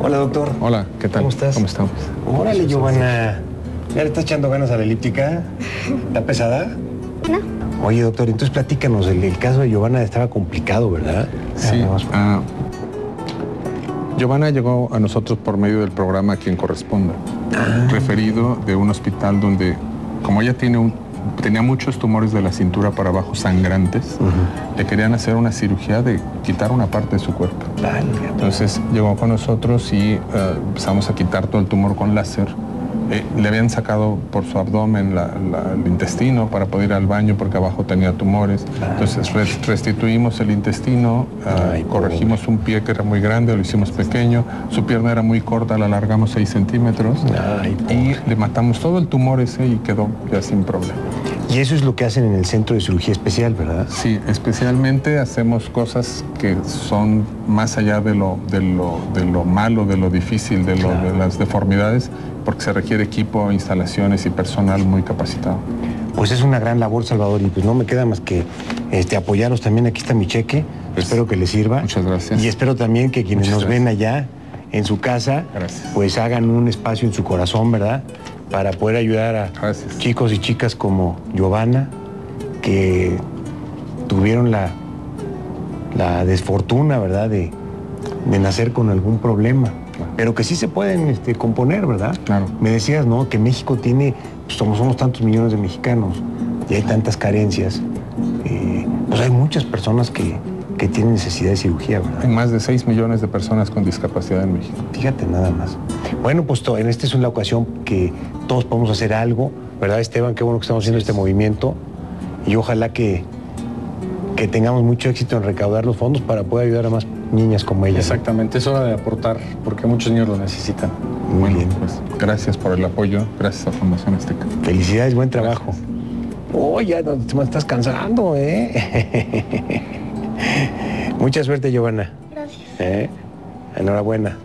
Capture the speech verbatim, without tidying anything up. Hola, doctor. Hola, ¿qué tal? ¿Cómo estás? ¿Cómo estamos? Órale, Giovanna. ¿Ya le estás echando ganas a la elíptica? ¿Está pesada? No. Oye, doctor, entonces platícanos. El, el caso de Giovanna estaba complicado, ¿verdad? Sí. Ah, uh, Giovanna llegó a nosotros por medio del programa Quien Corresponda. Ah. Referido de un hospital donde, como ella tiene un, tenía muchos tumores de la cintura para abajo sangrantes, uh-huh, le querían hacer una cirugía de quitar una parte de su cuerpo. Dale, entonces llegó con nosotros y uh, empezamos a quitar todo el tumor con láser. Eh, le habían sacado por su abdomen la, la, el intestino para poder ir al baño porque abajo tenía tumores. Claro. Entonces restituimos el intestino, Ay, uh, corregimos pobre. un pie que era muy grande, lo hicimos pequeño, su pierna era muy corta, la alargamos seis centímetros. Ay, y pobre. le matamos todo el tumor ese y quedó ya sin problema. Y eso es lo que hacen en el Centro de Cirugía Especial, ¿verdad? Sí, especialmente hacemos cosas que son más allá de lo, de lo, de lo malo, de lo difícil, de, lo, claro. de las deformidades, porque se requiere equipo, instalaciones y personal muy capacitado. Pues es una gran labor, Salvador, y pues no me queda más que este, apoyaros también. Aquí está mi cheque, pues espero que les sirva. Muchas gracias. Y espero también que quienes muchas nos gracias. ven allá, en su casa, gracias. pues hagan un espacio en su corazón, ¿verdad?, para poder ayudar a gracias. chicos y chicas como Giovanna, que tuvieron la, la desfortuna, ¿verdad?, de, de nacer con algún problema, pero que sí se pueden este, componer, ¿verdad? Claro. Me decías, ¿no?, que México tiene, pues, como somos tantos millones de mexicanos y hay tantas carencias, eh, pues hay muchas personas que, que tienen necesidad de cirugía, ¿verdad? Hay más de seis millones de personas con discapacidad en México. Fíjate nada más. Bueno, pues en esta es una ocasión que todos podemos hacer algo, ¿verdad, Esteban? Qué bueno que estamos haciendo este movimiento y ojalá que, que tengamos mucho éxito en recaudar los fondos para poder ayudar a más niñas como ella. Exactamente, ¿no? Es hora de aportar, porque muchos niños lo necesitan. Muy bueno, bien. Pues, gracias por el apoyo, gracias a Fundación Azteca. Felicidades, buen trabajo. Oye, oh, no, te me estás cansando, ¿eh? Mucha suerte, Giovanna. Gracias. ¿Eh? Enhorabuena.